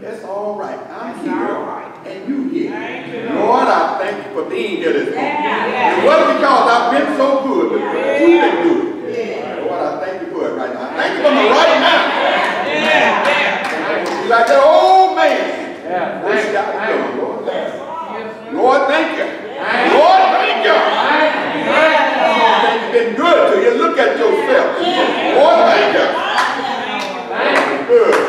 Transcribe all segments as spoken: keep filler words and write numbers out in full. but that's all right. I'm that's here, right. And you here. You, Lord, Lord, I thank you for being here this morning. Yeah, yeah. And what because I've been so good, but yeah. you've been good. Yeah. Lord, I thank you for it right now. I thank you for me right now. Yeah. Yeah. Yeah. Yeah. You like that old man. Yeah. Thank you. Thank you. Lord, thank you. Lord, thank you. Yeah. Lord, thank you. Yeah. You've been good to you. Look at yourself. Yeah. Lord, thank you. Yeah. Good.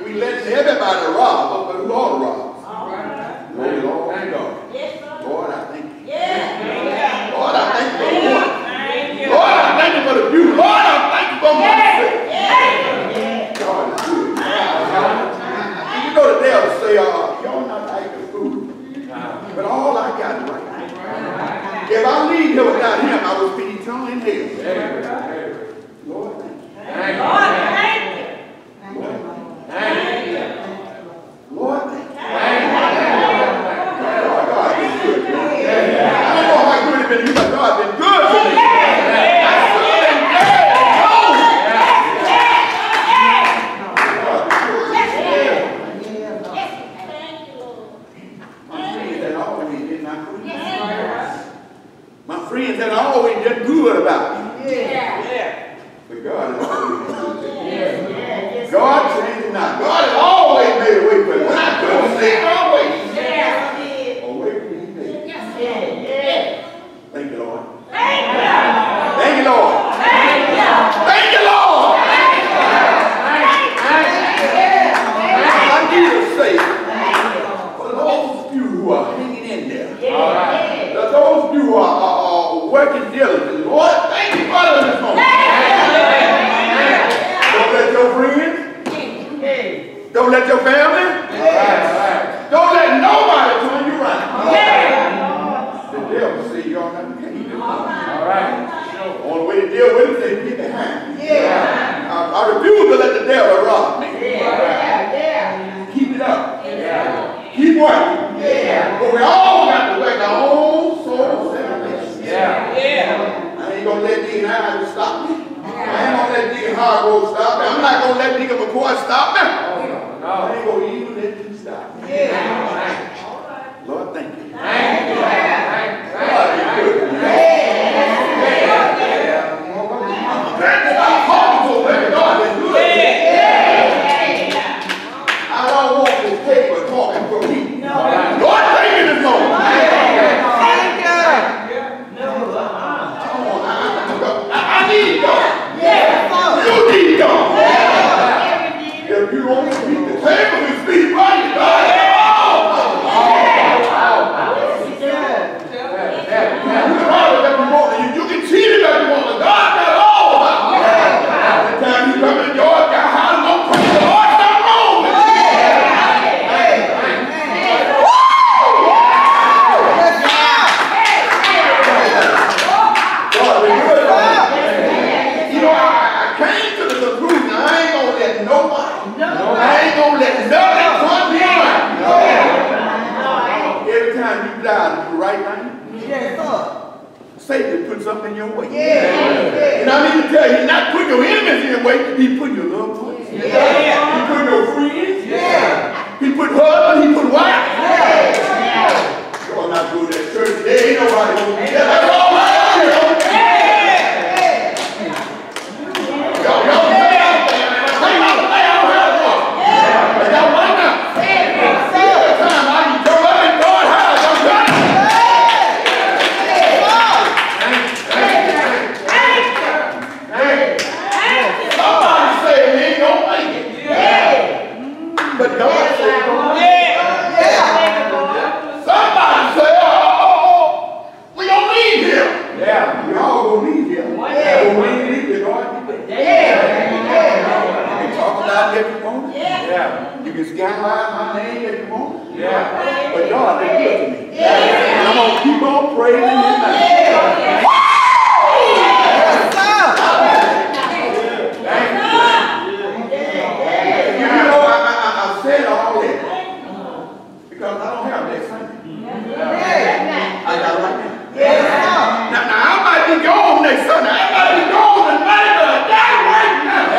We let everybody rob us, but who ought to rob us? Right. Lord, Lord, thank God. Yes, Lord. Lord, I thank you. Yes. Lord, I thank you for the Lord. Thank you. Lord, I thank you for the beauty. Lord, I thank you for my sin. Yes. God is good. You know the devil say, uh, y'all not like the food. But all I got is right now. If I leave here without him, I will be eternally in hell. Yes. Lord, thank you. Thank you. Lord, thank you. Thank you. Lord, thank you. Lord, God, you're good. I don't know how good it's been to you, but God has been good to me. That's good and good. My friends that always did not good. My friends that always did good about me. Yeah. But God has always been good to me. God changed not. God has always made a way for me. When I couldn't see it, always. Yes. Away from his face. Yes, yes, yes. Thank you, Lord. Thank you. Thank you, Lord. Thank you. Thank you, Lord. Thank you. Thank you. Thank you. Thank you. For those of you who are hanging in there, yes. All right. For those of you who are, are, are working diligently, Lord, thank you for this moment. Don't let your friends. Don't let your family. Yes. Don't let nobody turn you around. Yes. The devil say you are not getting this. All right. Sure. Only way to deal with it is to get behind me. Yeah. I, I refuse to let the devil rob me. Yeah. Yeah. Keep it up. Yeah. Keep working. Yeah. But we all got to work our own soul salvation. Yeah. Yeah. I ain't gonna let these eyes stop me. I ain't gonna let Deacon Hargrove stop me. I'm not gonna let Deacon McCoy stop me. Oh, no, no. I ain't gonna even let you stop me. Yeah. All right. Lord, thank you. Thank you. Thank you. Thank you. I'm glad that I'm humble, baby. God is good. I don't want this paper talking for me. No. Lord, thank you this moment. Thank you. I need God. You need God. Yeah. If you don't speak the table, you speak right. God at all. You can argue every morning. You can cheat it every morning. God at all. By the time you come in your house, don't pray the Lord. Satan puts something in your way. Yeah, yeah. And I mean to tell you, he's not putting your enemies in your way, he put your loved ones. Yeah. Yeah. He put your friends. Yeah. He put husband, he put wife. Yeah. Yeah. You're not going to that church. There ain't nobody going to be there. That's all right. Now, I might be gone next Sunday. I might be gone and might be gone right now.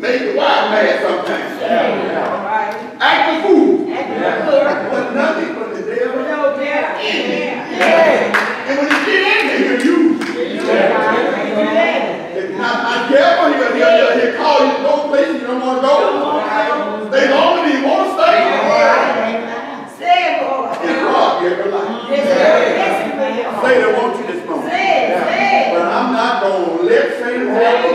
Make the wild mad sometimes. Yeah. Act the fool. Yeah. But nothing but the devil. No doubt. Yeah. Yeah. Yeah. And when you get in there, you're used. Yeah. If not, not careful, you're going to call you to go places you don't want to go. They don't even want to stay. Say it, Lord. It's wrong, you're alive. Say they want you this moment. But I'm not going to let Satan happen.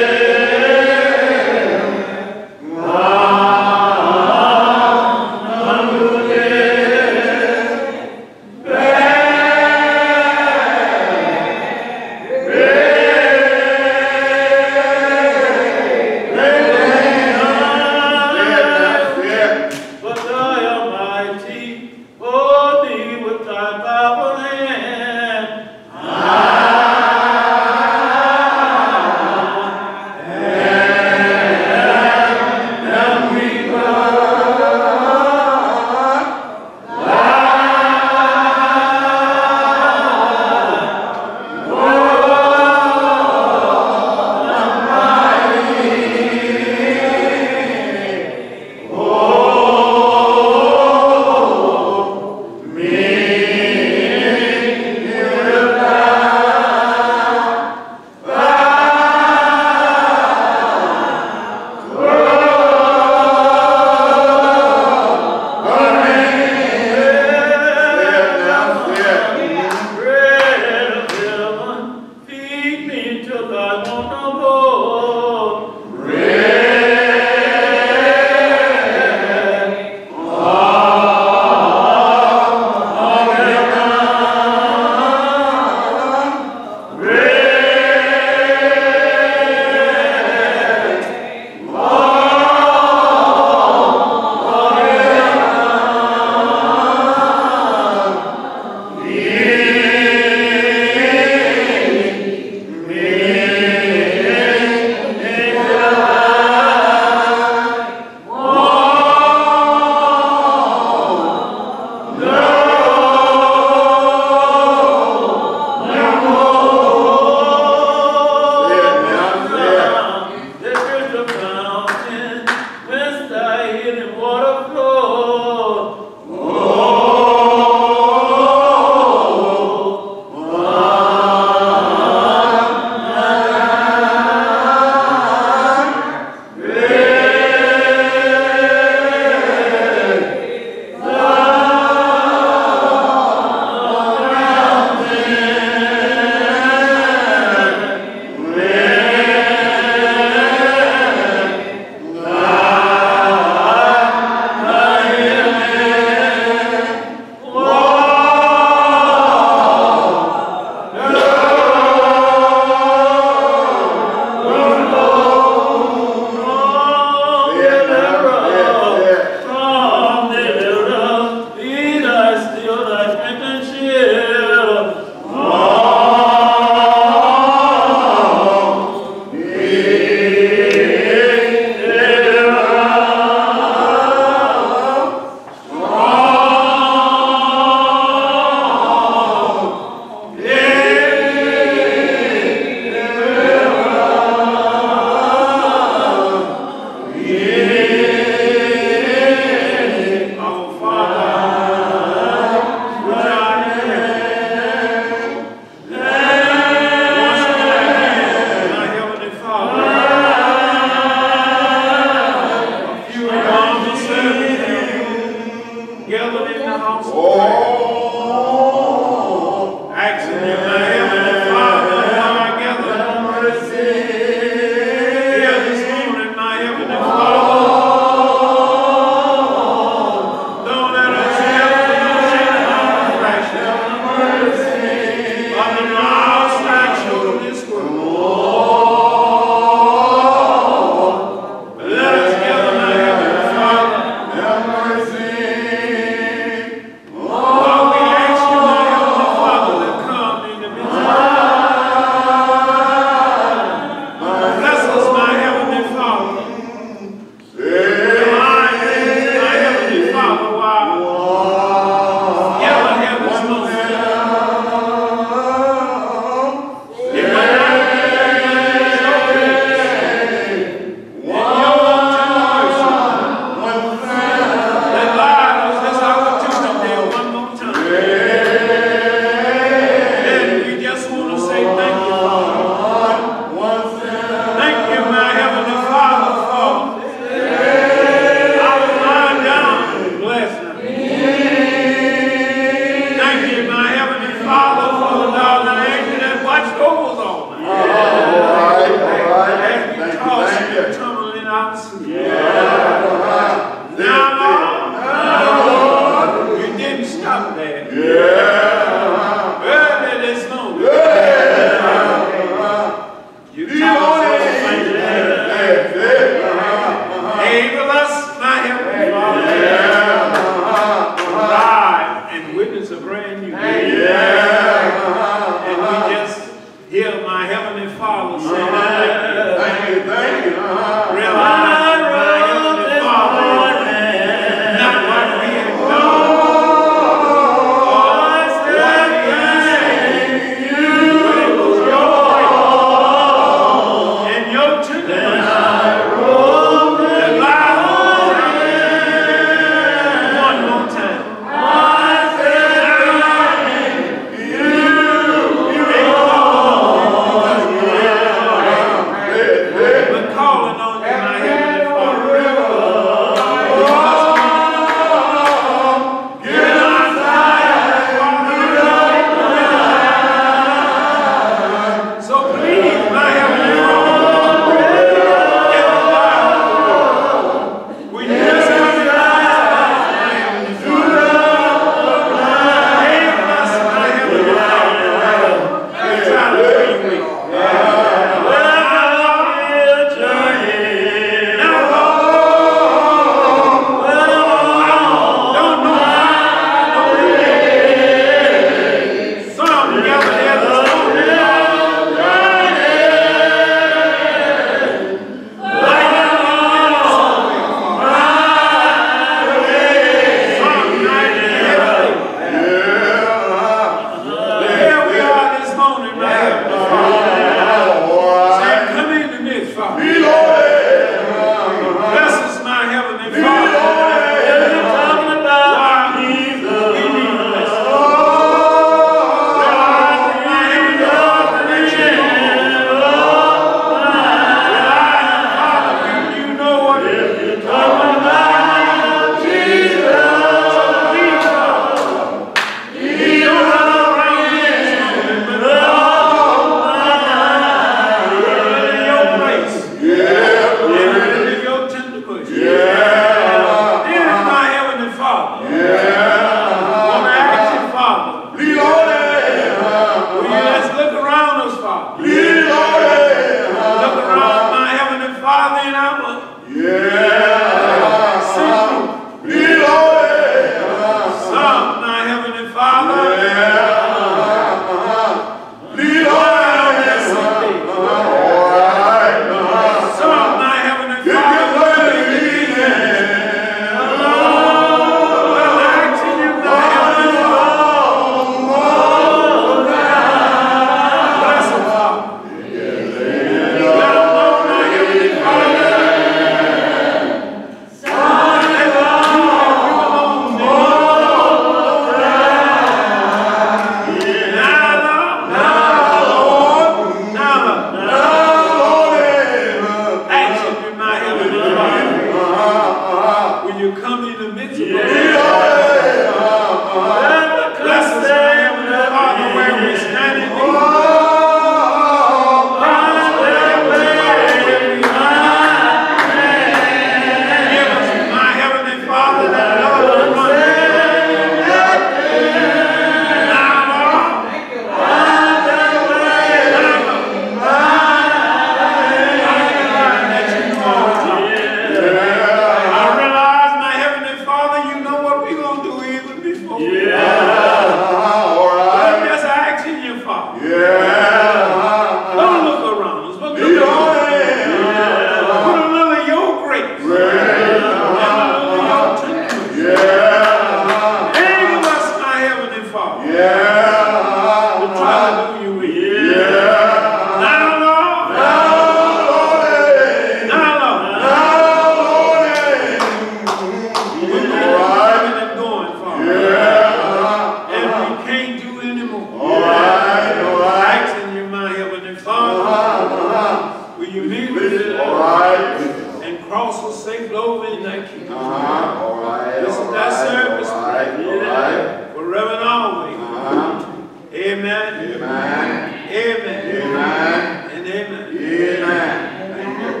cross was saved over in that kingdom. Uh -huh. All right. This is that right, service. All right, all right. Forever and always. Uh -huh. Amen. Amen. Amen. Amen. And amen. Amen. Amen.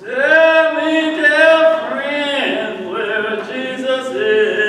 Tell me, dear friend, where Jesus is.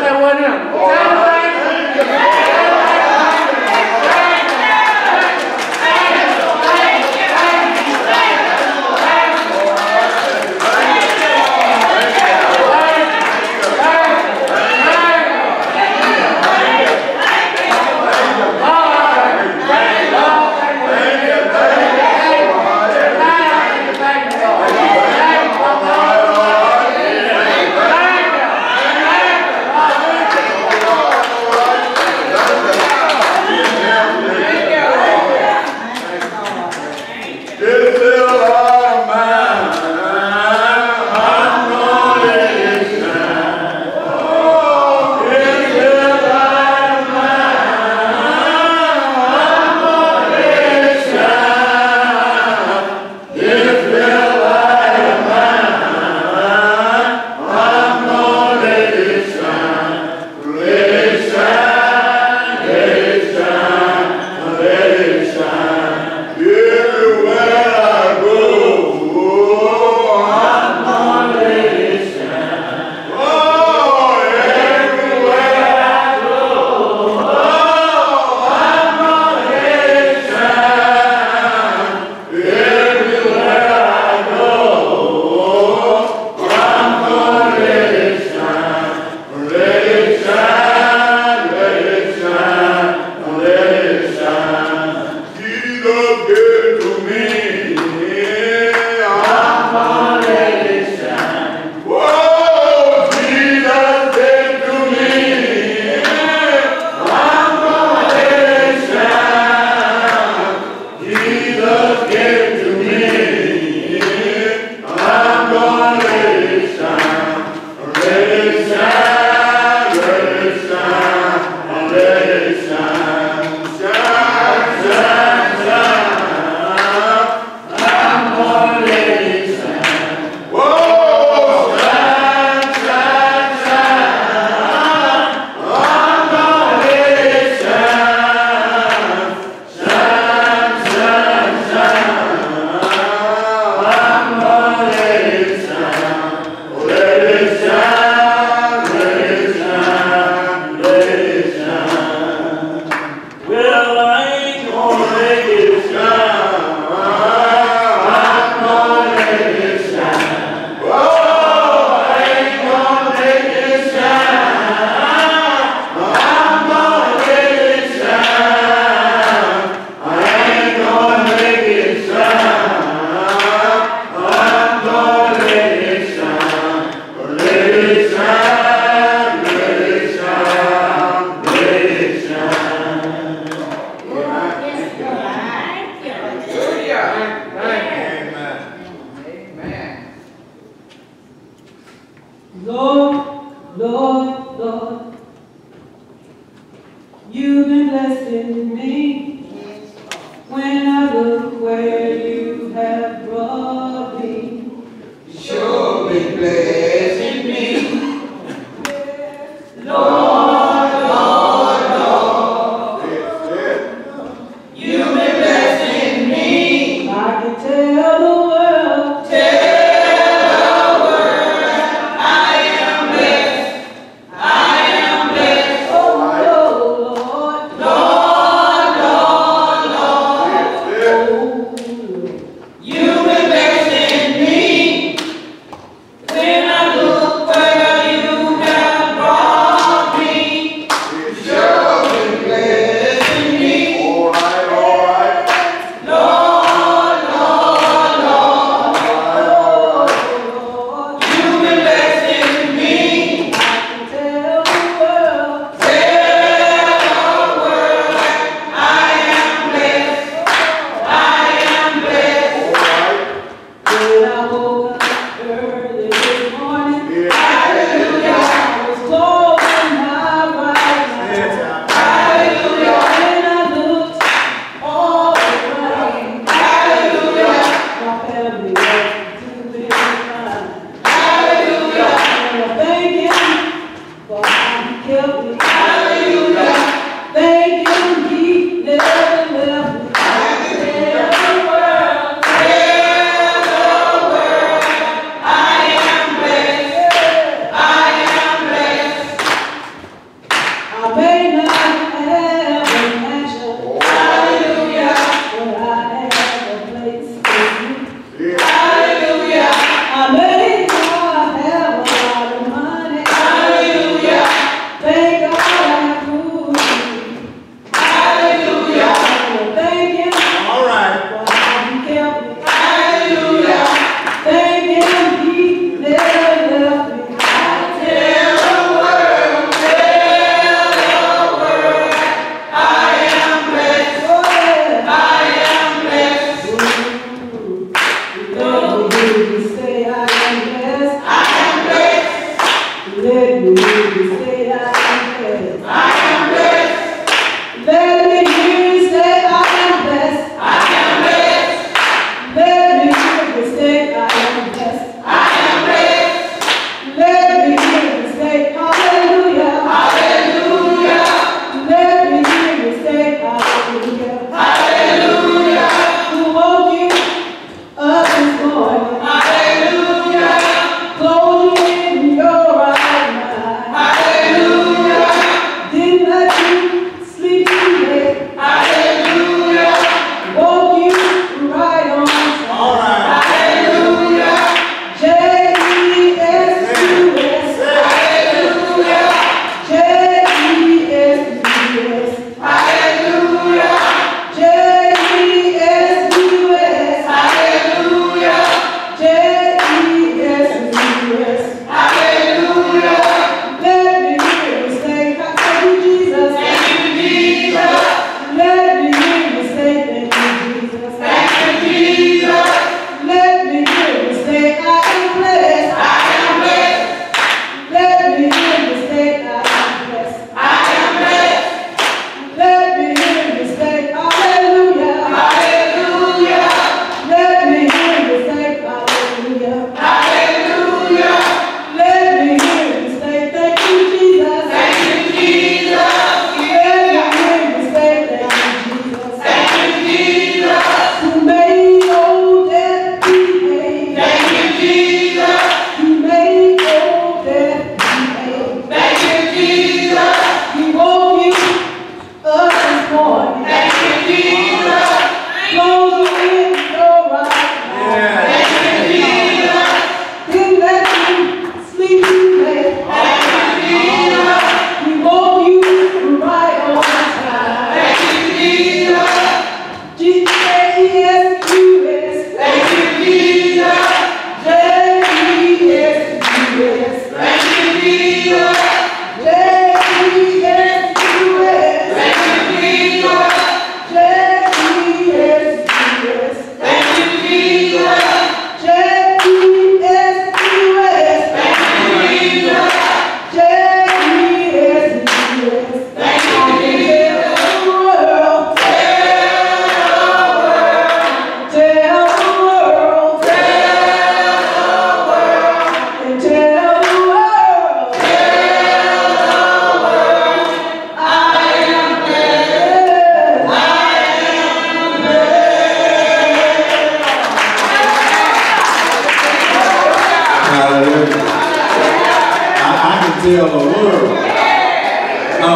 let that one out.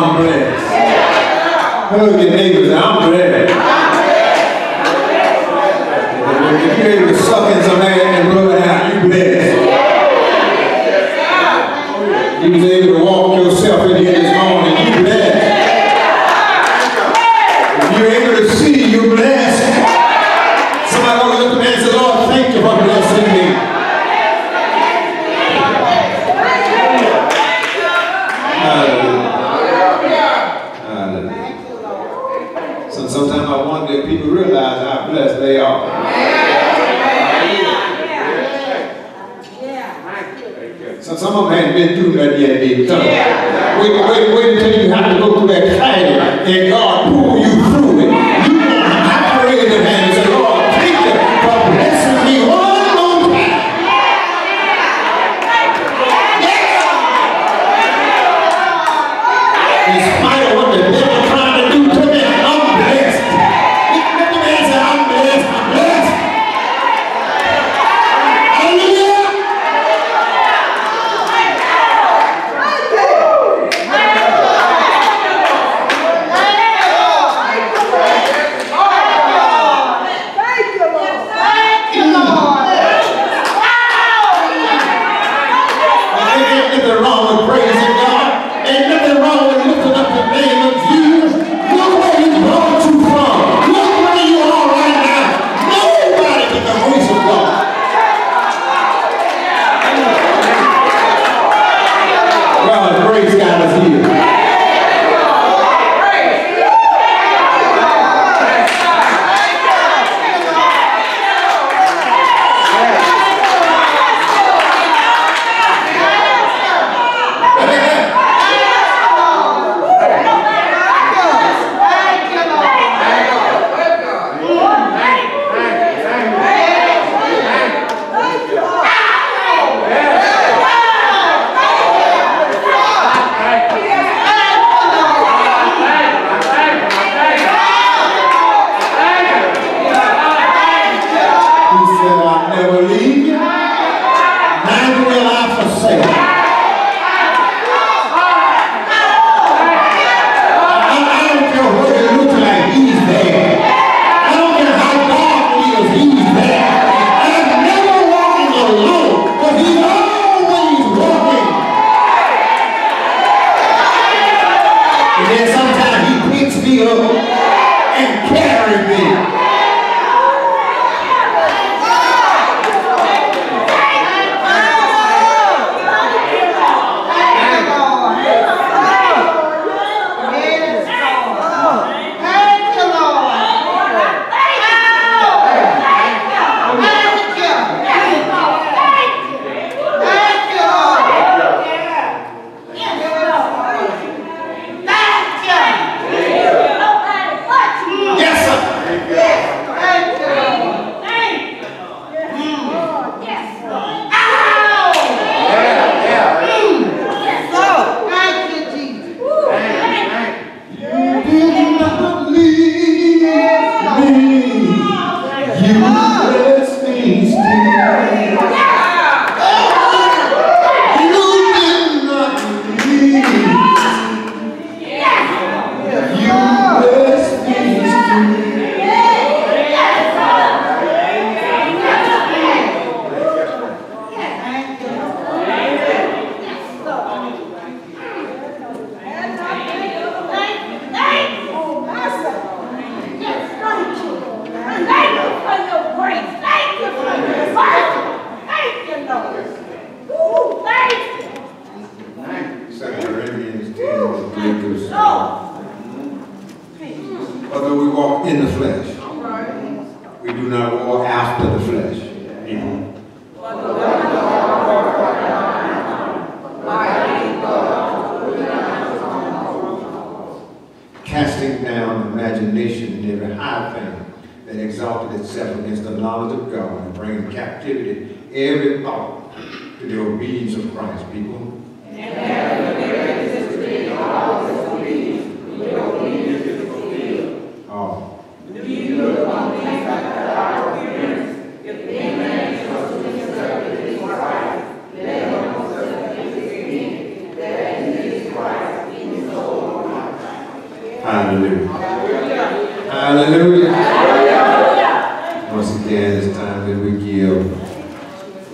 I'm blessed. Yeah. Hug your neighbors, I'm blessed. I'm blessed. If you're able to suck in some air and rub it out, you're blessed. Yeah. You was able to walk yourself in here this morning, you're blessed. Yeah. If you're able to see, you're blessed. Yeah. Somebody gonna look at me and say, Lord, thank you for blessing me. People realize how blessed they are. Yeah. Yeah. So some of them haven't been through that yet. They've done. Yeah. Wait, wait, wait until you have to go through that time, and God pull you through it. You want to operate in the hand and say, Lord, thank you for blessing me one more time. Yeah. In spite of what the devil is trying to do to me, I'm blessed. Hallelujah. Hallelujah. Hallelujah. Once again, it's time that we give.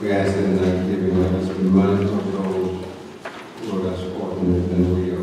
We ask that in our giving, let us be mindful of those who are less fortunate than we are.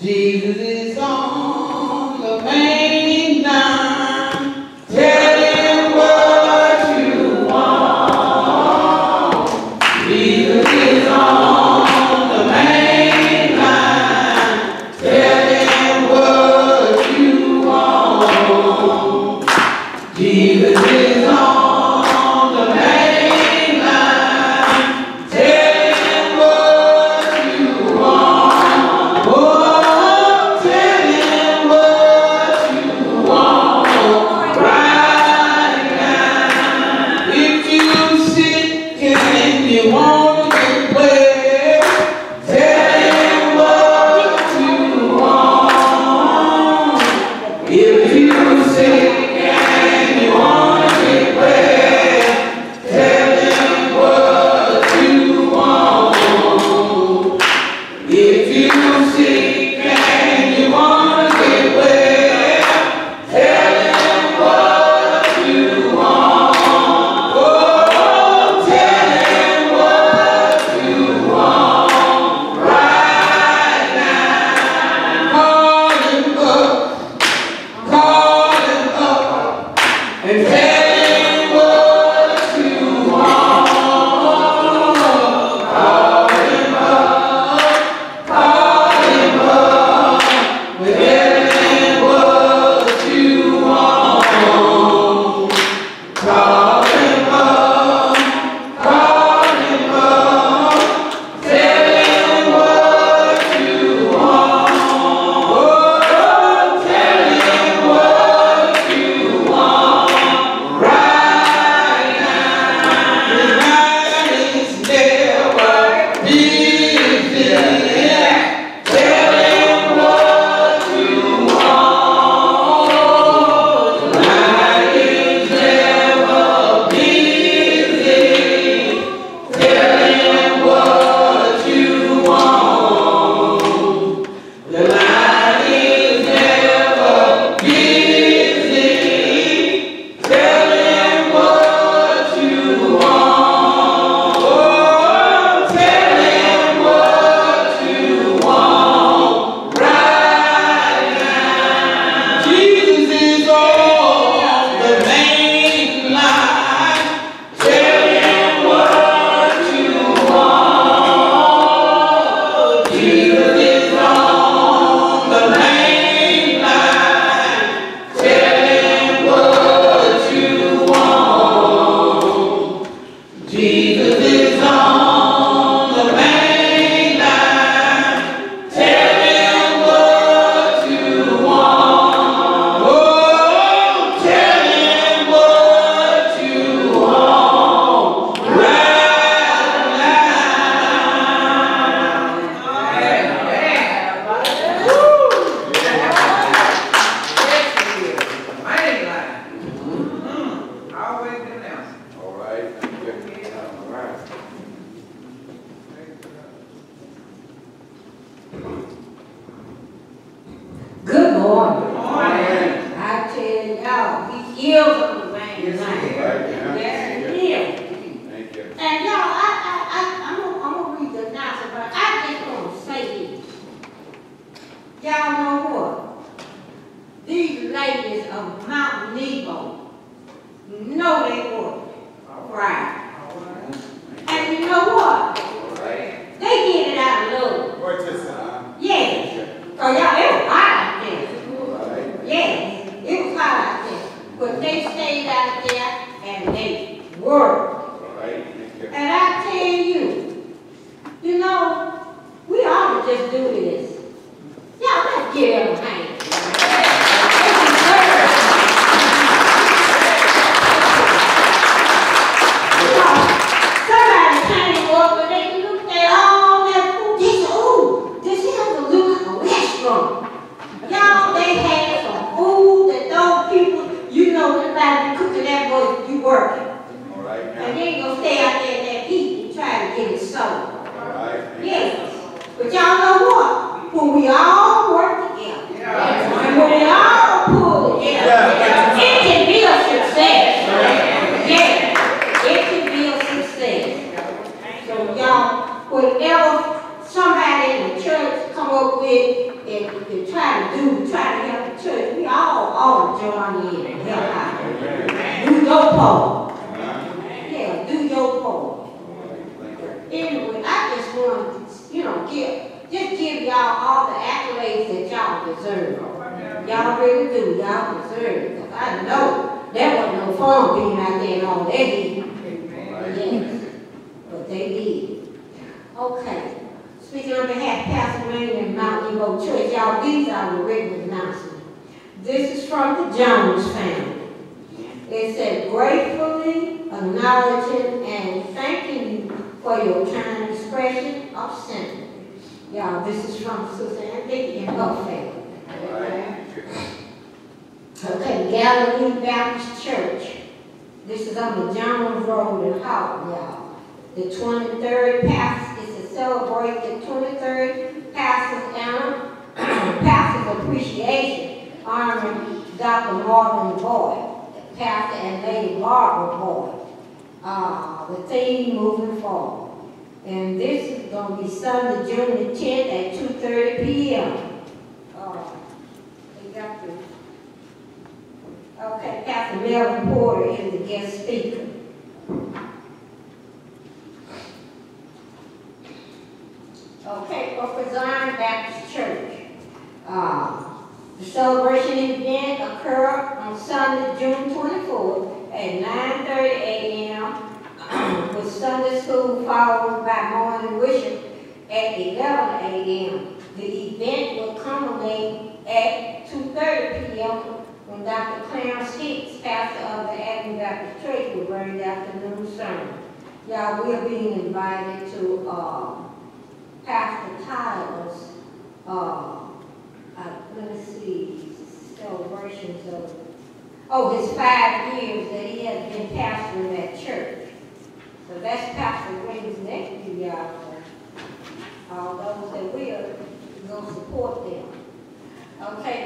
Jesus is on the main line. Tell him what you want. Jesus is on the main line. Tell him what you want. Jesus is on. You want heals of the veins. Yes, he heals. Thank you. And y'all, I, I, I, I'm gonna, I'm gonna read the announcement, but I just gonna say this. Y'all know what? These ladies of Mount Nebo know they work right. And you know what? They get it out of love. Yes. Oh, y'all, it was hot out there. Yes, it was hot out there. But they stayed out there and they worked. And I tell you, you know, we ought to just do this. Y'all, let's give them a hand.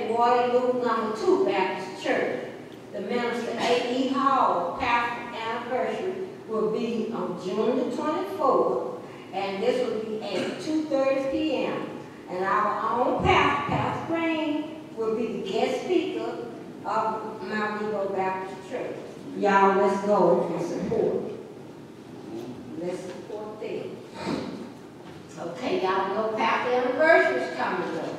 Waterloo Number Two Baptist Church. The minister A. E. Hall pastor anniversary will be on June the twenty-fourth, and this will be at two thirty p m And our own pastor, Pastor Green, will be the guest speaker of Mount Nebo Baptist Church. Y'all, let's go and support. Let's support them. Okay, y'all know pastor anniversary is coming up.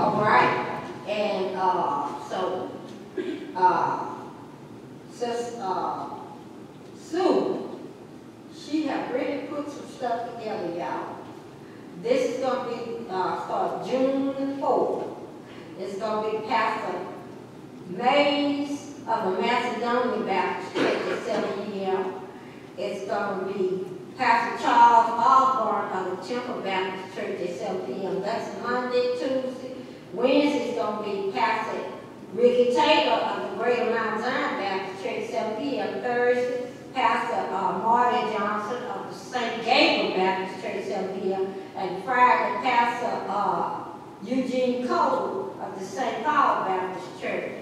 All right, and uh, so uh, Sis uh, Sue, she have really put some stuff together, y'all. This is gonna be uh, start June the fourth. It's gonna be Pastor Mays of the Macedonian Baptist Church at seven p m It's gonna be Pastor Charles Auburn of the Temple Baptist Church at seven p m That's Monday, Tuesday. Wednesday's going to be Pastor Ricky Taylor of the Greater Mount Zion Baptist Church at seven p m Thursday, Pastor uh, Marty Johnson of the Saint Gabriel Baptist Church at seven p m And Friday, Pastor uh, Eugene Cole of the Saint Paul Baptist Church.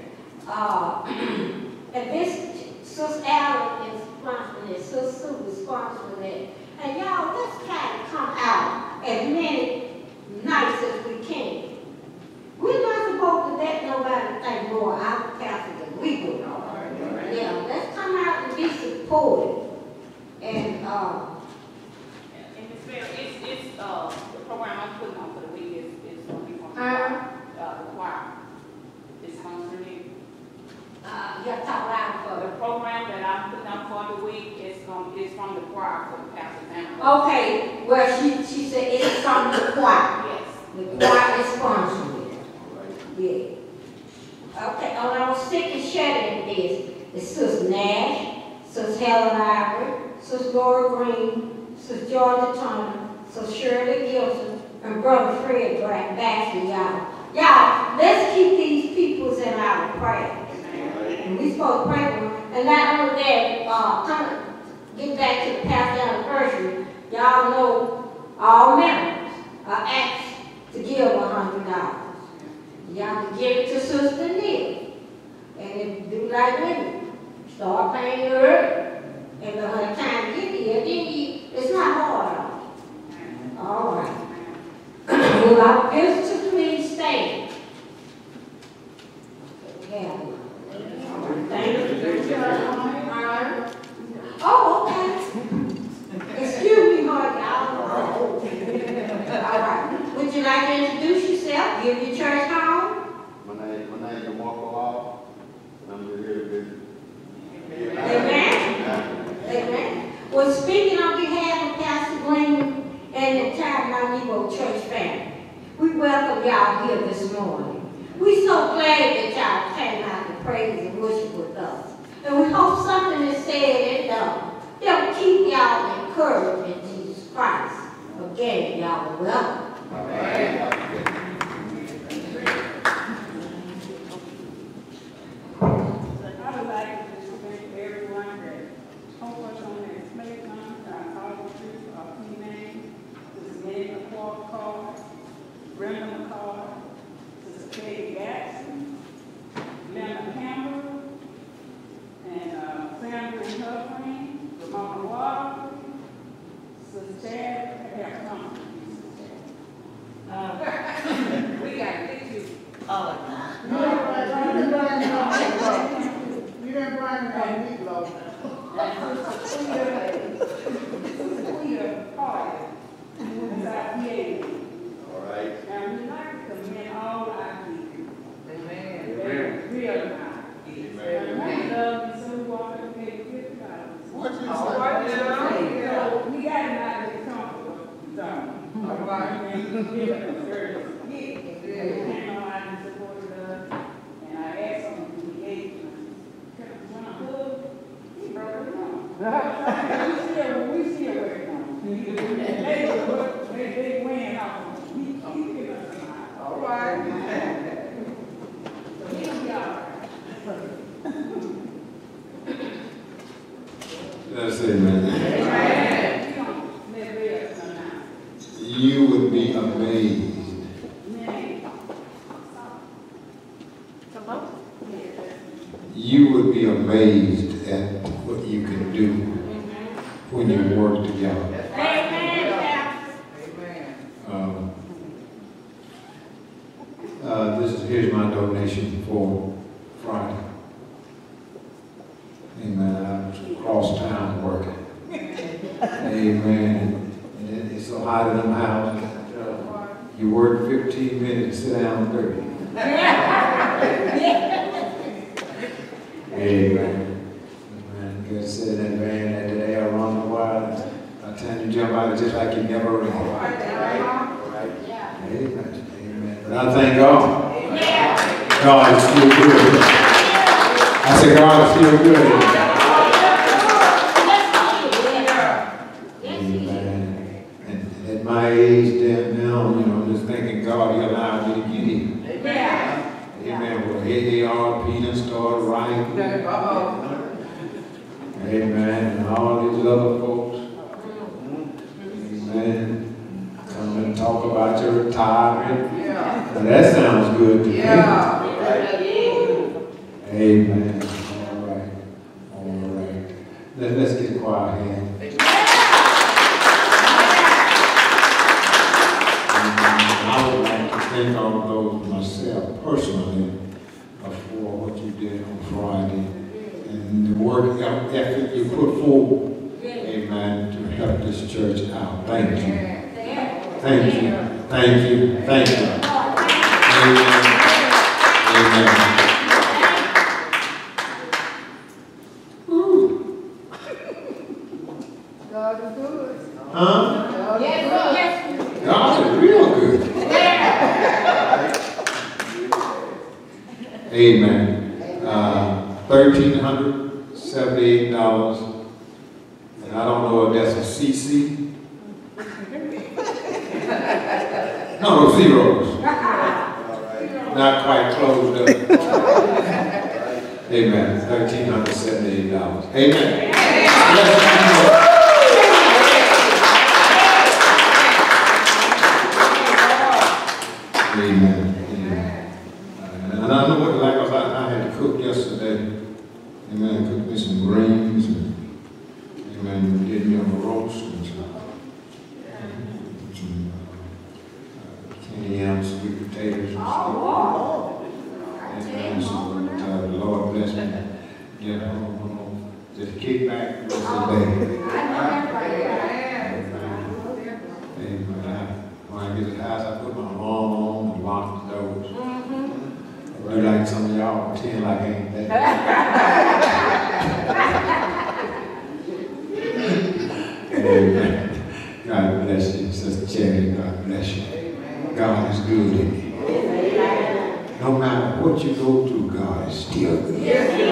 Uh, And this Sister Allen is responsible for this, Sister Sue is responsible for that. And y'all, let's try to come out as many nights as we can. We're not supposed to let nobody think more our pastor than we would. Yeah, let's come out and be supportive. And uh, and Miz Mayor, it's it's uh, the program I'm putting on for the week is is going to be from uh, uh, the choir. It's home for me. Uh, yeah, talk loud for the program that I'm putting on for the week is from um, is from the choir for the Pasadena. Okay, well she she said it's from the choir. Yes, the choir is sponsoring it. Yeah. Okay, on our second sharing is is Sister Nash, Sister Helen Ivory, Sister Laura Green, Sister Georgia Turner, Sister Shirley Gilton, and Brother Fred Baxter, y'all. Y'all, let's keep these peoples in our prayers. And we supposed to pray for them. And not only that, uh, come get back to the past anniversary. Y'all know all members are asked to give one hundred dollars. Y'all can give it to Sister Neal. And if you do like me, start paying her. And by the time you get here, then you, it's not hard. All right. Will our visitors please stand? Yeah. Thank you. Oh, okay. Excuse me, Marty. All right. Would you like to introduce yourself? Give your church home. My name is Mark Law, and I'm here to visit. Amen. Amen. Amen. Well, speaking on behalf of Pastor Green and the entire Mount Nebo Church family, we welcome y'all here this morning. We're so glad that y'all came out to praise and worship with us. And we hope something is said and done that will keep y'all encouraged in Jesus Christ. Again, y'all are welcome. Amen. Amen. All right. thank all of those myself personally uh, for what you did on Friday and the work ethic you put forward, amen, to help this church out. Thank you. Thank you. Thank you. Thank you. Amen. Amen. Huh? Yes, yes. God is real good. Amen. Uh, one thousand three hundred seventy-eight dollars. And I don't know if that's a C C. No, zeros. Not quite closed up. Amen. one thousand three hundred seventy-eight dollars. Amen. Yes. Amen. Amen. Amen. And I know what, like I, was, I, I had to cook yesterday. Amen. Cooked me some greens. And, amen. Did me on a roast and some, and some uh, candy yams, sweet potatoes, and stuff. Amen. So uh, the Lord bless me. Get home. Just kick back the rest of the day. Amen. Amen. When I get to the house, I put my mom on. Lock the doors. Mm-hmm. Do like some of y'all pretend like ain't that. Amen. God bless you, Sister Cherry. God bless you. Amen. God is good in you. Amen. No matter what you go through, God is still good. Yes, He is.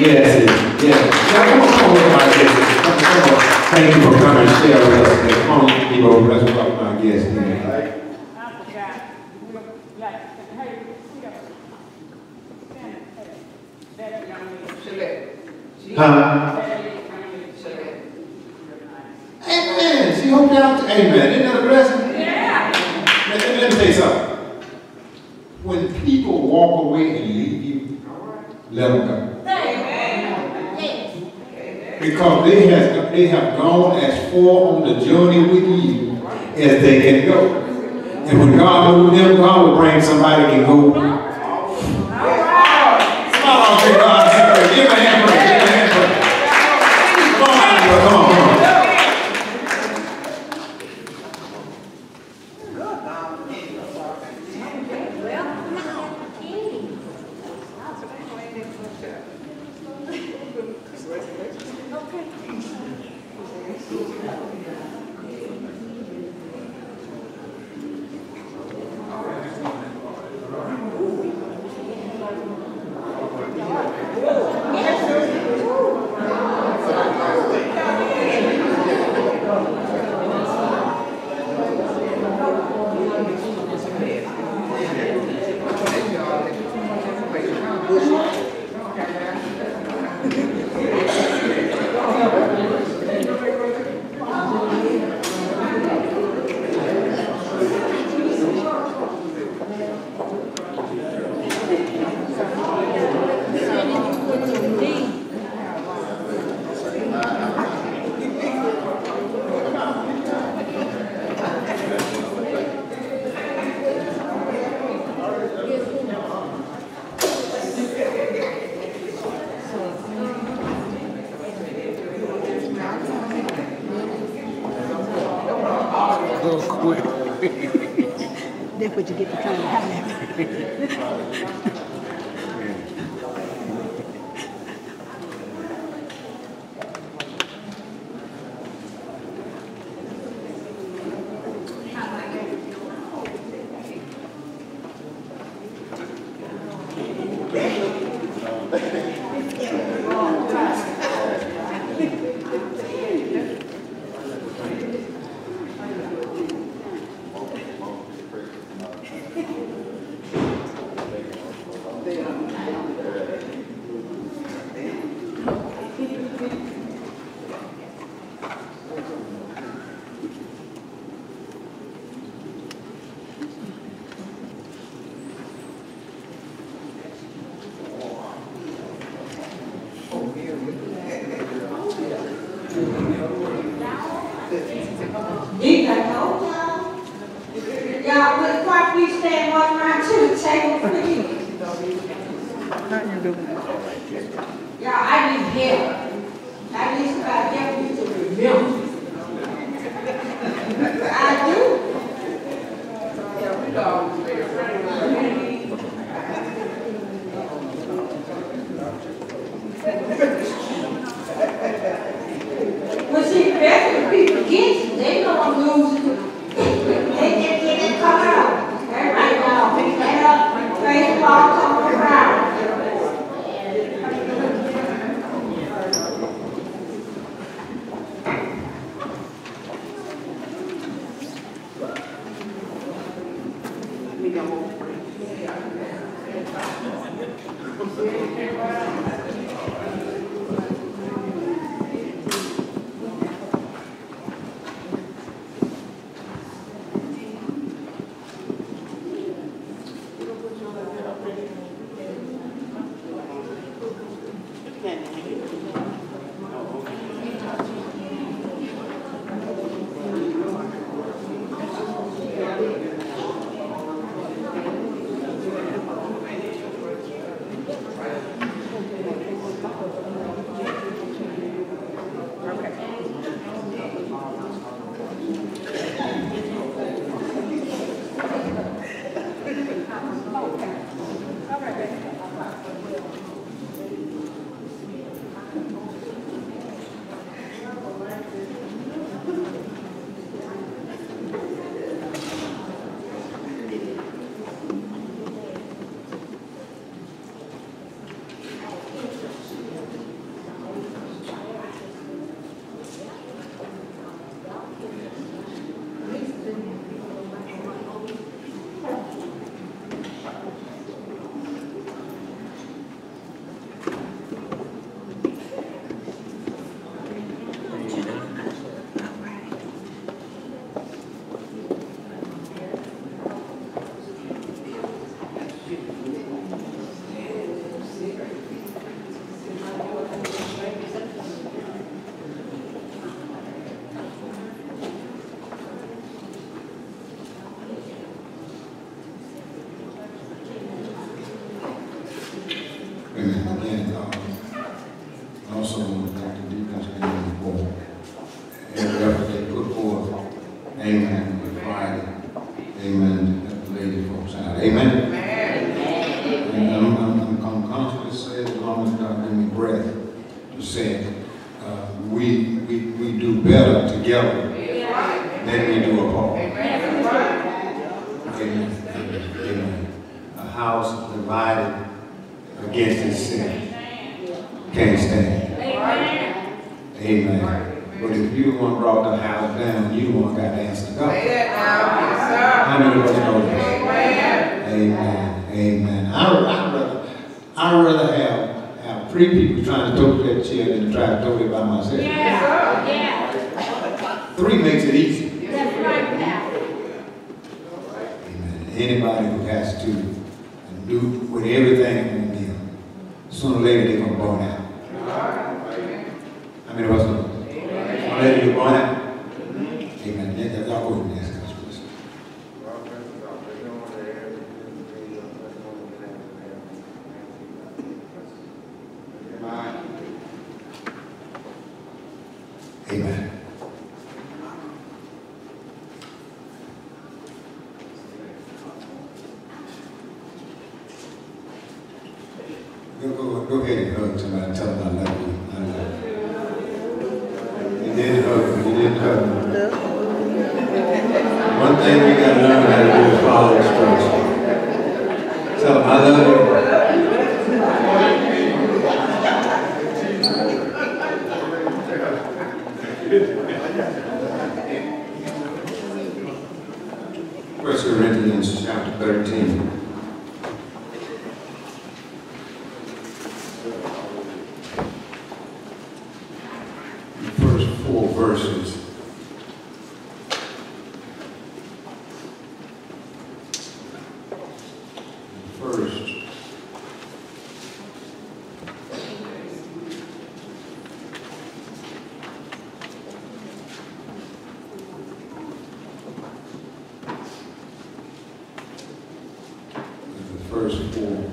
Yes, He is. Yes. Come on, come on. Thank you for coming and sharing with us today. Come on, people, let's welcome our guests today. I forgot. Amen. See, hope down. Amen. Isn't that a blessing? Yeah. Let, let me tell you something. When people walk away and leave you, let them go. Because they have, they have gone as far on the journey with you as they can go. And when God moves them, God will bring somebody that can go with you. Smile to God. Give a hand for it. Give a hand for it. Come on, come on, come on. Okay. would require you to stand one round to the table, please. Y'all, I need help. I need somebody help me to remember. I do. Yeah, we don't. Well, see, that's when people get you, they don't lose it. They just get it come out. They're right now. Pick that up. Praise the Lord, come around. first four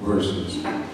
verses. Amen.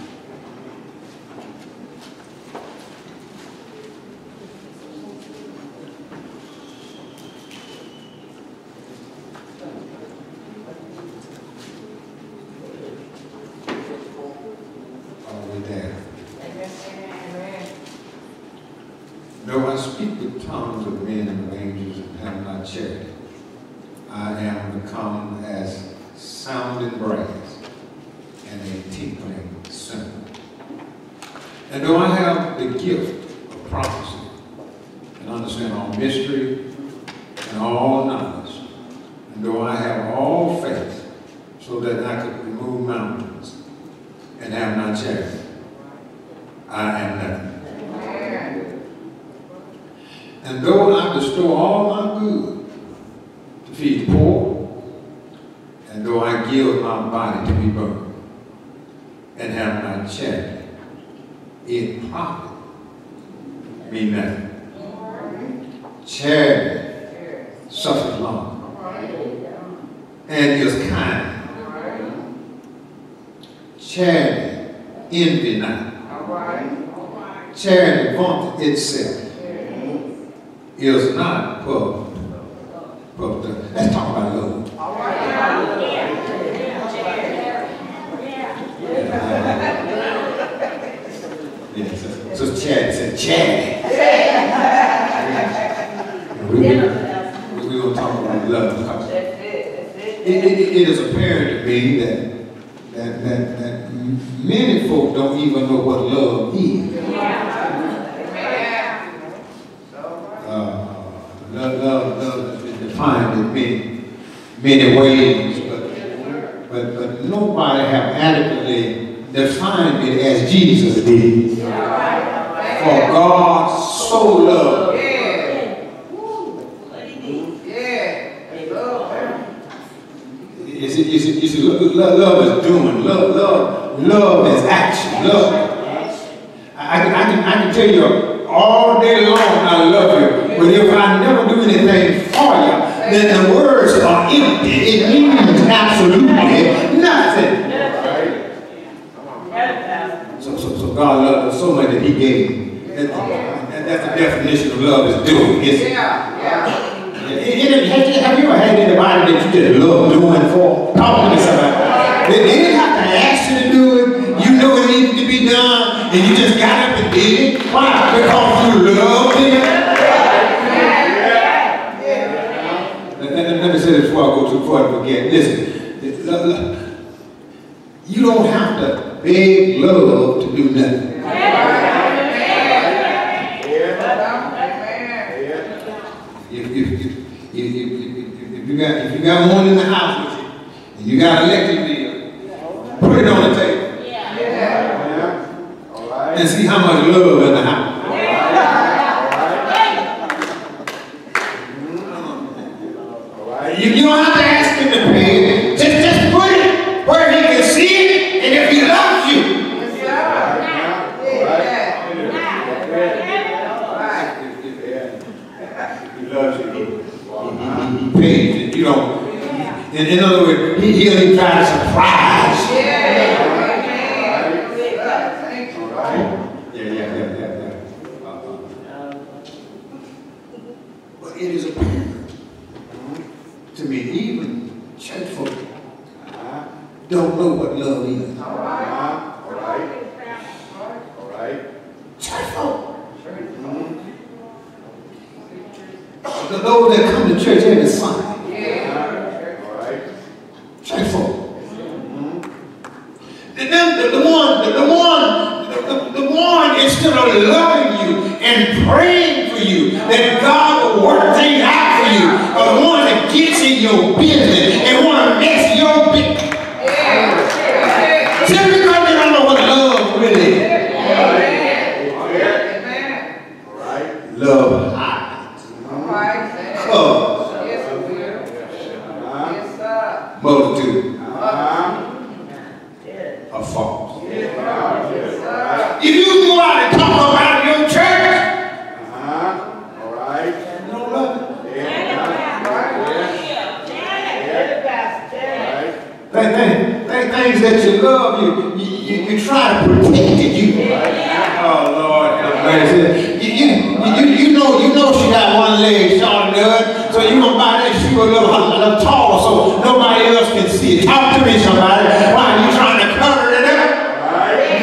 that you love, you, you, you, you try to protect it. You, oh, Lord, have mercy. You, you, you, you, know, you know she got one leg shorter than the other, so you're going to buy that shoe a little, a little tall so nobody else can see it. Talk to me, somebody. Why are you trying to cover it up?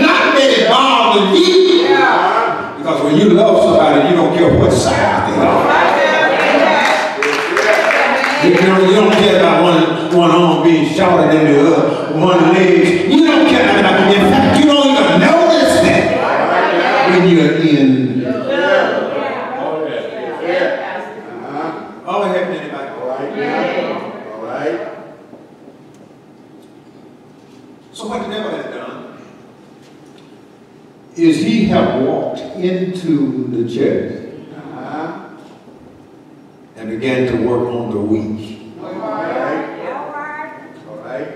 Not that it bothers you. Because when you love somebody, you don't care what size they are. You don't, you don't care about one, one arm being shorter than the other, one leg. You don't care about it. In fact, you don't even notice that when you're in. Oh, yeah. Oh, help me, anybody. All right. All right. So what the devil has done is he have walked into the church and began to work on the weak. All right. All right.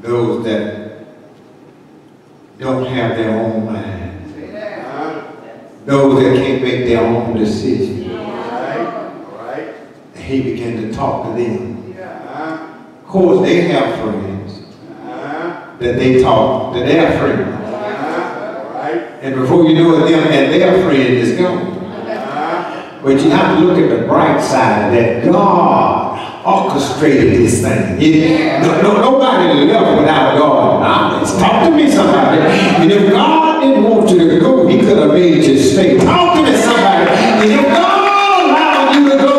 Those that don't have their own mind. Uh, those that can't make their own decisions. All right. All right. And he began to talk to them. Yeah. Of course, they have friends uh, that they talk to their friends. Uh, all right. And before you know it, them and their friend is gone. But you have to look at the bright side that God orchestrated this thing. It, no, no, nobody left without God's knowledge. Talk to me, somebody. And if God didn't want you to go, he could have made you stay. Talk to me, somebody. And if God allowed you to go,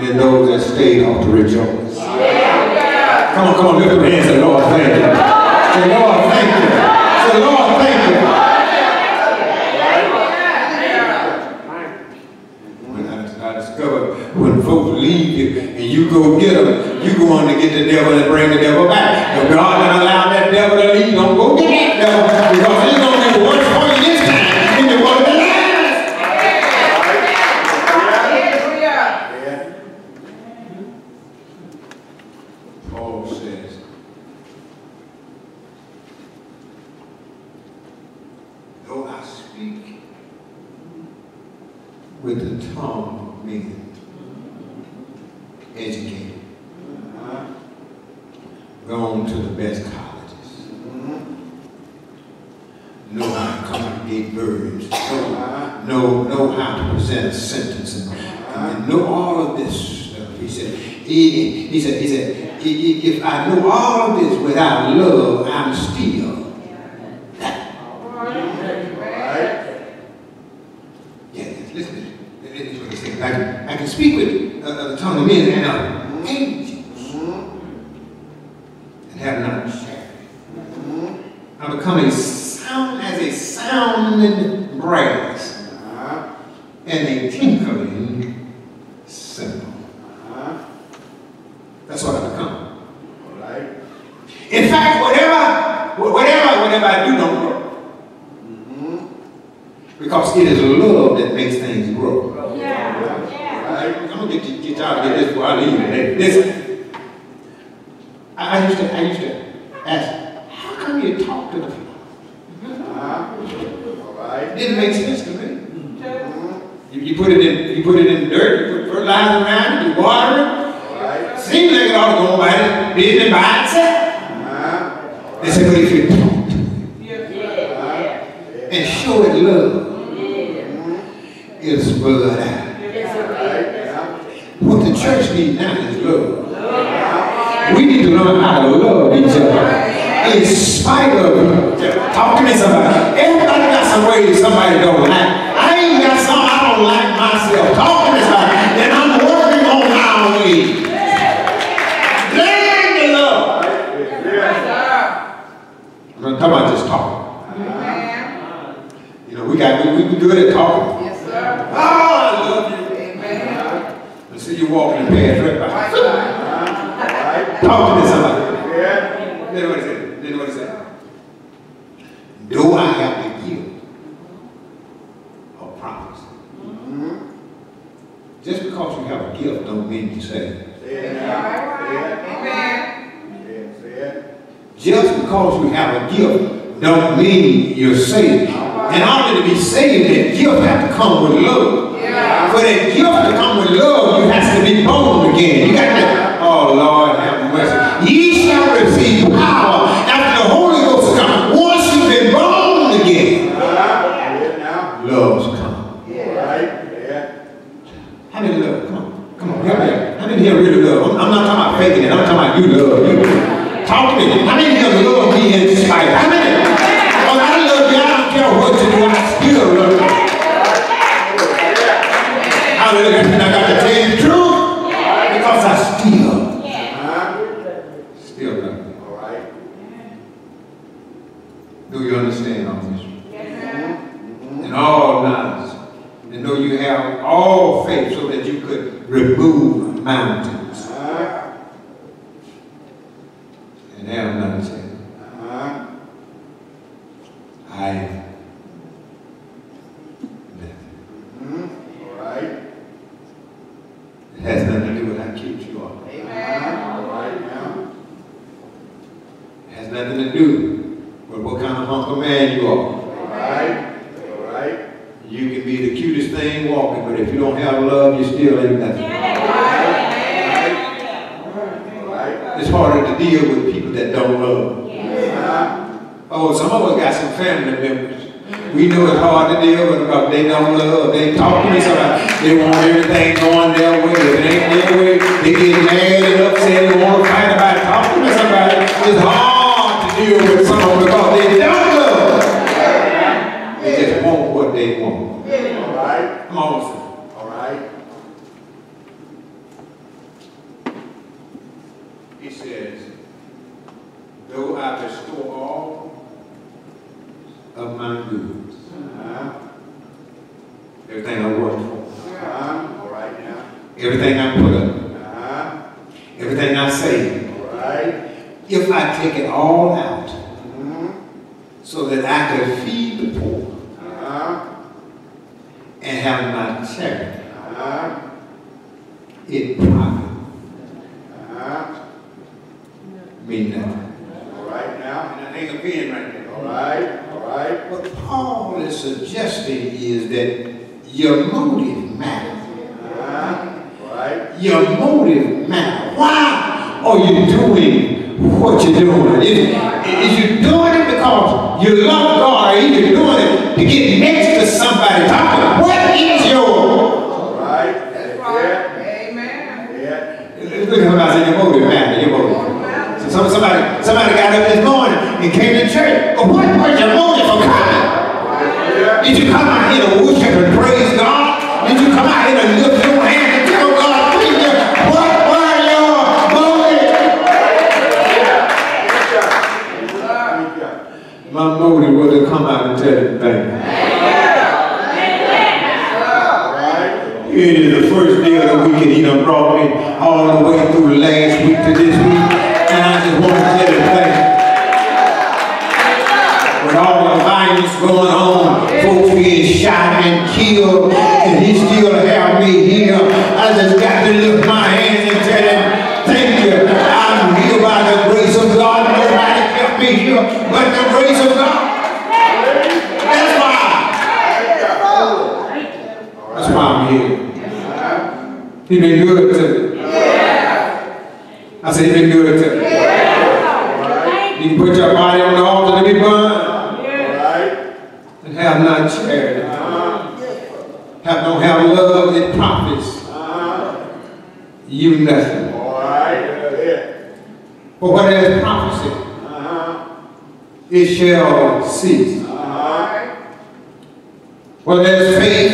then those that stayed ought to rejoice. Come on, come on, lift your hands and say, Lord, thank you. Say, Lord, thank you. Say, Lord, thank you. Leave you and you go get them. You go on to get the devil and bring the devil back. If God didn't allow that devil to leave, don't go get that devil back, because he's going to do worse for you this time than it was the last. Yeah. Paul says, though I speak with the tongue of men, educated, uh-huh, gone to the best colleges, mm-hmm, know how to congregate verbs, uh-huh, know, know how to present a sentence, and, uh-huh, and know all of this stuff. He said, he, he said, he said, if I know all of this without love, I'm still that. Right. Yeah, listen, listen to what he said. I can, I can speak with you. Uh, the tongue of men and of angels, and have not charity. I become a sound as a sounding brass and a tinkling cymbal. That's what I become. In fact, whatever, whatever, whatever I do, don't grow, because it is love that makes things grow. I'm gonna get, get y'all to get this before I leave today. Listen, I, I used to, I used to ask, how come you talk to the people? Uh, all right. Didn't make sense to me. Uh, you, you put it in, you put it in dirt, you put fertilizer around, you water it. All right. Seems like it ought to go by business by itself. They said, but if you talk to them, yeah, yeah, and show it love, yeah, it'll spur it out. What the church needs now is love. love. We need to learn how to love each other. In spite of, talk to me somebody. Everybody got some way that somebody don't like. I ain't got some I don't like myself. Talk to me somebody. And I'm working on my way. Learn to love. I'm going to talk about just talking. Uh-huh. You know, we got we, we good at talking. Yes, sir. Oh, you walking in past right by. Right. Talk to me somebody. Yeah. Then what he said. Then what he said. Do I have the gift of prophecy? Mm-hmm. Just because you have a gift don't mean you say. Yeah. Yeah. Just because you have a gift don't mean you're saved. In order to be saved, that gift has to come with love. For that gift to come with love, you have to be born again. You got to, oh Lord, have mercy. Ye shall dogs come. Yeah. Right? Yeah. How many love? Come on. Come on. Right. How many here really love? I'm, I'm not talking about faking it. I'm talking about you love. You love. Talk to me. How many here love me in spite? How many? Oh, I love you. I don't care what you do. I still love you. Hallelujah. And I got to tell you the truth. Because I still. Still love you. All right. Do you understand all this? And all lies, and know you have all faith so that you could remove mountains. Uh-huh. And have none said. Uh-huh. I am nothing. Mm-hmm. All right. It has nothing to do with how cute you are. Amen. Uh-huh. All right now. It has nothing to do with what kind of hunk of man you are. You can be the cutest thing walking, but if you don't have love, you still ain't nothing. It's harder to deal with people that don't love. Oh, some of us got some family members. We know it's hard to deal with them. They don't love. They talk to me sometimes. They want everything going their way. If it ain't their way, they get mad and upset. They want to fight about it. Talk to me somebody. It's hard to deal with someone because they don't. Woman. Yeah. All right. Come on. All right. He says, though I bestow all of my goods, uh-huh. everything I work for, uh-huh. all right now, everything I put up, uh-huh. everything I save, all right. if I take it all out, mm-hmm. so that I can feed the poor. And have not charity. Uh-huh. It profit. Uh-huh. Me nothing. All right now. And I ain't a pen right there. All right. All right. What Paul is suggesting is that your motive matters. Uh-huh. All right. Your motive matters. Why are you doing what you're doing? Is, is you doing it because you love God, or are you doing it to get next to somebody? Talking. What is your right? That's right. Amen. Yeah. Look at somebody saying your motive matters. Your motive. So some, somebody, somebody got up this morning and came to church. But what was your motive for coming? Yeah. Did you come out here to worship and praise God? Did you come out here to lift your hand? My motive was to come out and tell you thank you. It is the first deal that we can eat up brought me all the way through last week to this week. And I just want to tell you thank you. With all the violence going on, folks being shot and killed, and he still have me here. I just got to lift my hands and tell him thank you. I'm here by the grace of God. Nobody kept me here but the grace of God. That's why I'm here. He's been good to me. I said he's been good to me. You can put your body on the altar to be burned. And have not charity. Have don't have love and prophets. You nothing. For what has prophecy, it shall cease. For there's faith,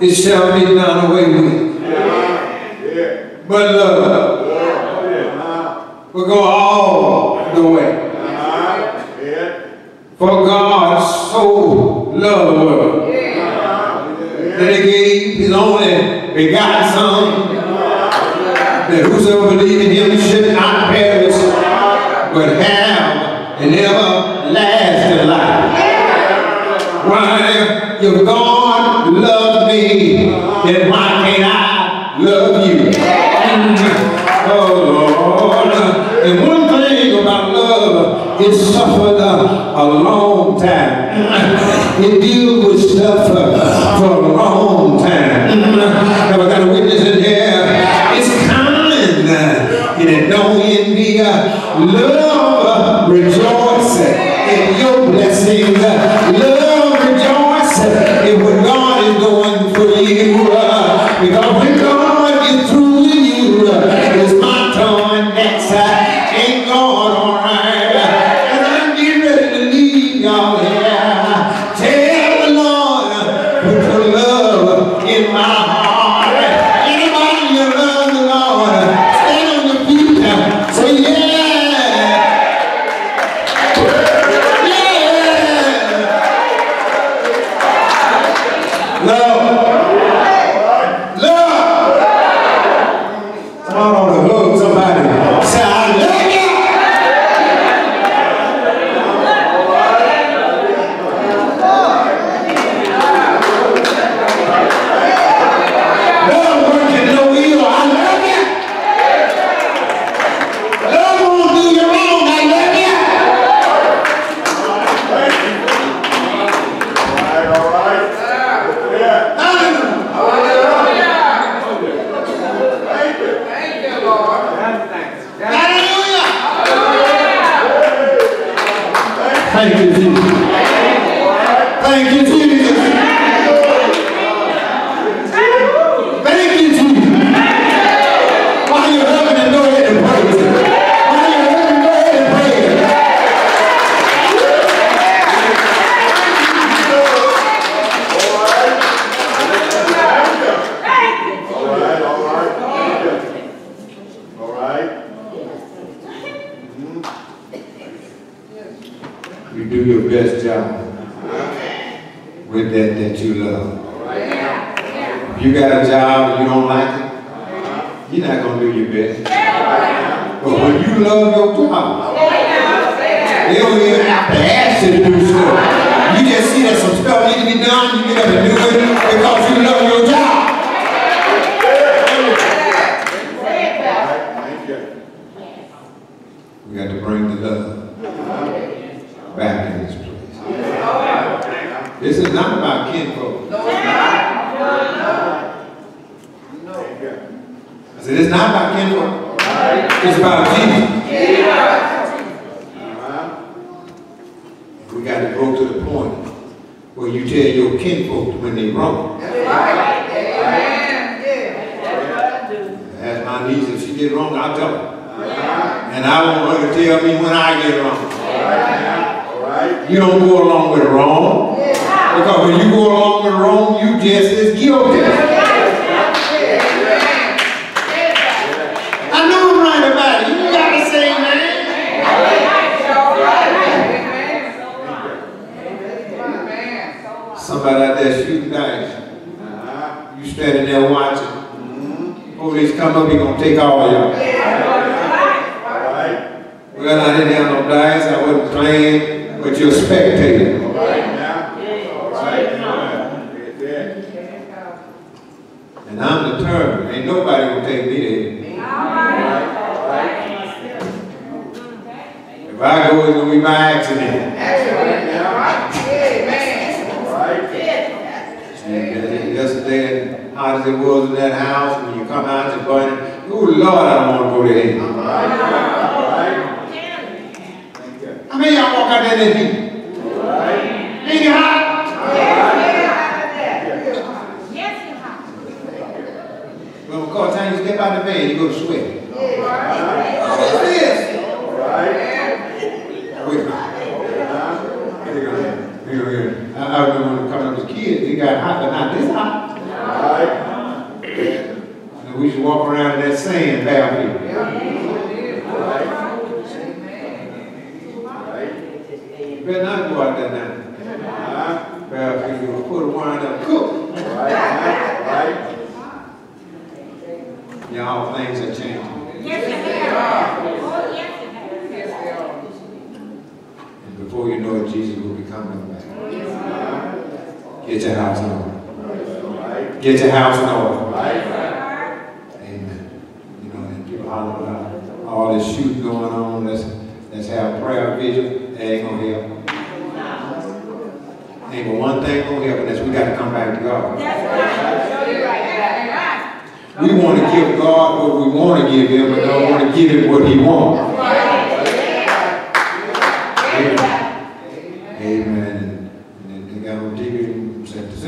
it shall be done away with. Yeah. Yeah. But love, yeah. will go all the way. Yeah. For God so loved the world, yeah. that he gave his only begotten Son, yeah. that whosoever believes in him should not perish, but have an everlasting life. Yeah. Why, if God loves, then why can't I love you? Yeah. Oh Lord. And one thing about love, it suffered a, a long time. It deals with stuff for a long time. Have I got a witness in here? It's kind and it don't end me. Love rejoices in your blessings. Love rejoices. say what God is doing for you. Uh, because when God gets through with you, uh, it's my time. That's uh, ain't God all right. Uh, and I'm getting ready to leave y'all here. Yeah. Tell the Lord, uh, put your love in my heart. Anybody who loves the Lord, uh, stand on your feet now. Say yeah.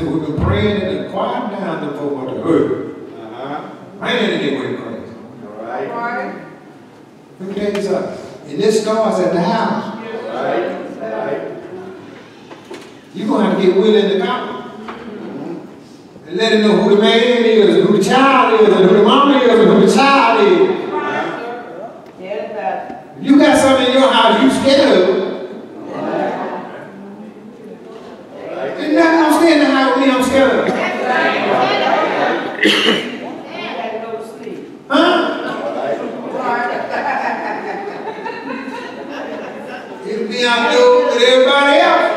said, we've been praying and it quieted down before what the earth. Uh-huh. Man, it get way crazy. All right. All right. Who takes us? And this starts at the house. Yes. Right. Right. You're going to have to get willing to go. And let him know who the man is, and who the child is, and who the mama is, and who the child is. Right. Yeah, that. If you got something in your house you scared of, there's nothing I'm scared of how me, I'm scared of. Huh? It'll be out there with everybody else.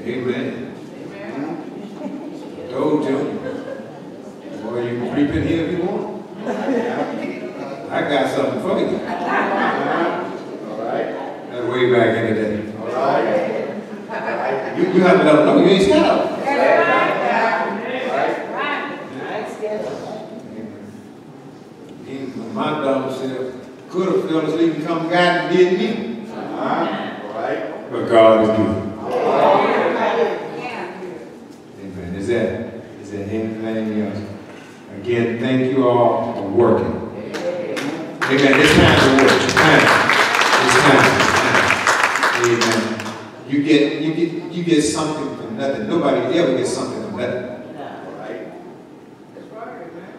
Amen. Amen. I told you. Boy, you can creep in here if you want. I got something for you. All right. That's way back in the day. All right. You, you have to let them know you ain't scared of. I ain't scared of. My daughter said, could have fell asleep and come back and get me. Uh -huh. All right. But God is good. Is there anything else? Again, thank you all for working. Amen. It's time to work. It's time. It's time. It's time. Amen. You get, you get, you get something from nothing. Nobody ever gets something from nothing. All right. That's right, man.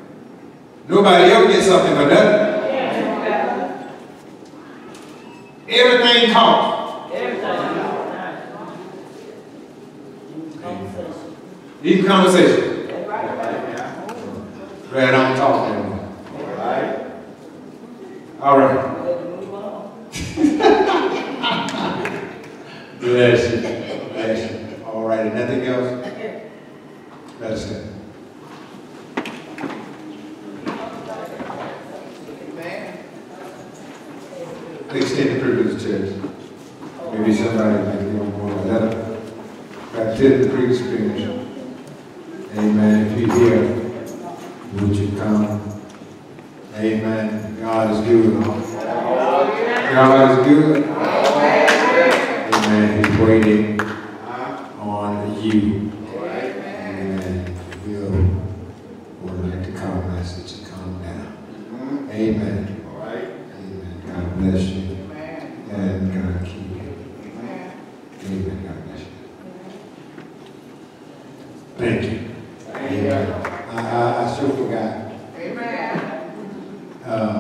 Nobody ever gets something from nothing. Everything costs. Everything. Even conversation. Glad I'm talking anymore. All right. All right. Bless you. Bless you. All right. And nothing else? That's it. Please take the privilege, church. Maybe somebody might be on board with that. Back to the previous experience. Amen. If you're here, would you come? Amen. God is good. God is good. Amen. He's waiting on you. Amen. If you would like to come, I ask that you come now. Amen. Amen. God bless you. And God keep you. Amen. God bless you. Thank you. I, I sure forgot. Amen. Uh,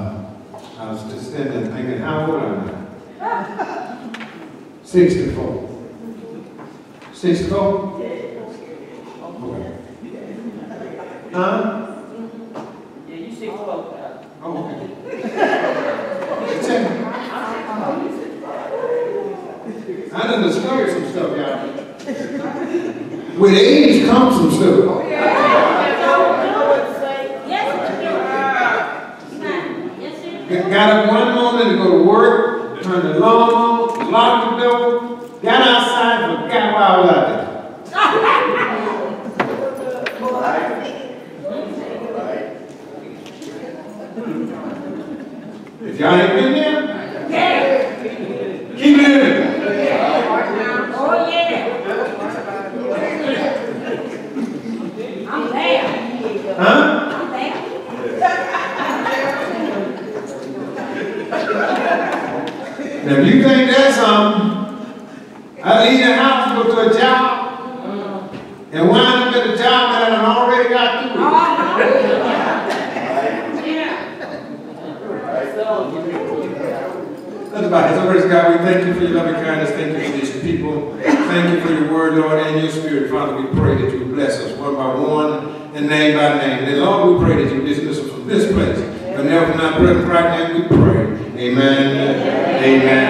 I was just sitting there thinking, how old am I? sixty-four. sixty-four? Okay. Huh? Yeah, you sixty-four. Oh, okay. I done discovered some stuff, y'all. With age comes some stuff. Got up one morning to go to work, turned the alarm on, locked the door, got outside, and forgot why I was out there. If y'all ain't been there, yeah. Keep living. Yeah. Oh, yeah. I'm there. Huh? Now, if you think that's something, I leave the house to go to a job and wind up at a job that I already got through. That's about it. So, praise God, we thank you for your loving kindness. Thank you for these people. Thank you for your word, Lord, and your spirit. Father, we pray that you bless us one by one and name by name. And Lord, we pray that you dismiss us from this place. But never from our present right now, we pray. Amen. Amen. Amen.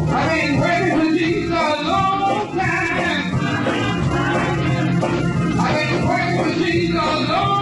I ain't waiting for Jesus, Lord. praise the Lord.